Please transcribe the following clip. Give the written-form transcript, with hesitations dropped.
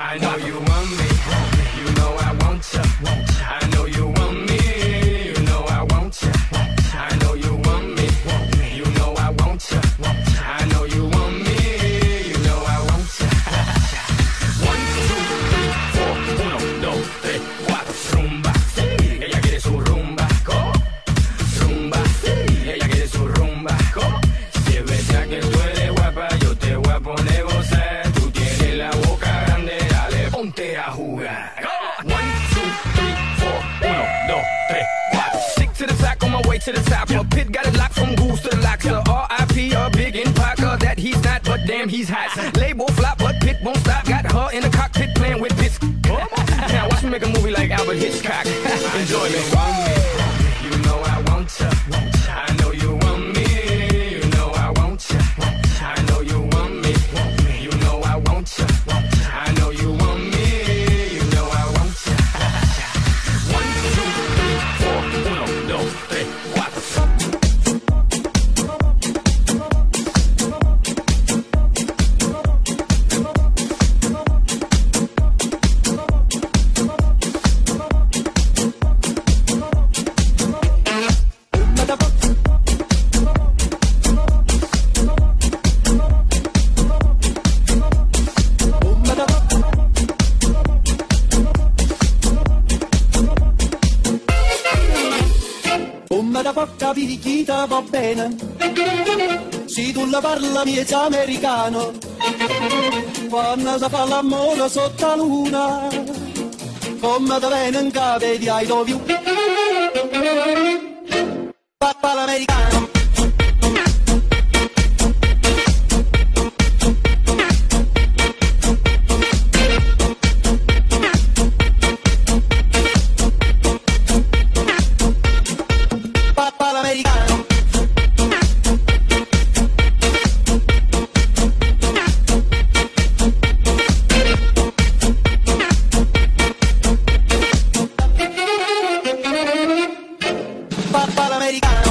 I know you want me, you know I want ya. I know you want me, you know I want ya. I know you want me, you know I want ya. I know you want me, you know I want ya. 1, 2, 3, 4, 1, 2, 3, 4. Rumba, ella quiere su rumba, go. Rumba, ella quiere su rumba, go. Si es verdad que tú eres guapa, yo te voy a poner gozar. Tú tienes la boca grande. Ponte a jugar. 1, 2, 3, 4, 1, 2, 3, 4. Stick to the sack on my way to the top. A pit got it locked from goose to the lock. To R.I.P. a big in Parker that he's not, but damn he's hot. Label flop, but Pit won't stop. Got her in the cockpit playing with this. Now watch me make a movie like Albert Hitchcock. Enjoy me. You know I want to. I know you want me. You know I want to. I know you want me. You know I want to. I know you want me. Porca pirichita va bene, se tu la parla miezza americano, quando si fa l'amore sotto la luna, come da bene in capo di I love you, papà l'americano. Papa l'americano.